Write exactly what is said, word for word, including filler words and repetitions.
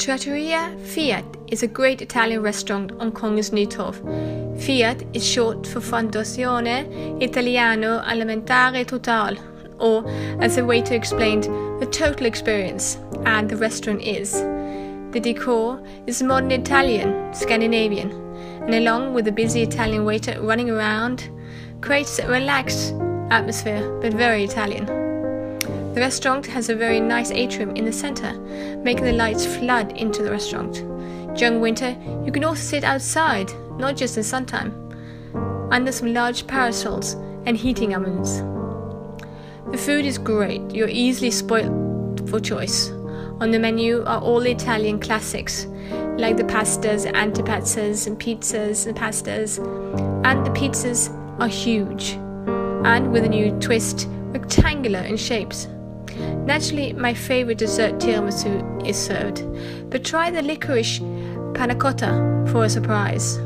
Trattoria Fiat is a great Italian restaurant on Kongens Nytorv. Fiat is short for Fondazione Italiano Alimentare Totale, or, as the waiter explained, the total experience, and the restaurant is. The decor is modern Italian, Scandinavian, and along with the busy Italian waiter running around, creates a relaxed atmosphere, but very Italian. The restaurant has a very nice atrium in the center, making the lights flood into the restaurant. During winter, you can also sit outside, not just in suntime, under some large parasols and heating ovens. The food is great, you're easily spoiled for choice. On the menu are all the Italian classics, like the pastas, antipassas, and pizzas and pastas, and the pizzas are huge, and with a new twist, rectangular in shapes. Naturally, my favorite dessert, tiramisu, is served, but try the licorice panna cotta for a surprise.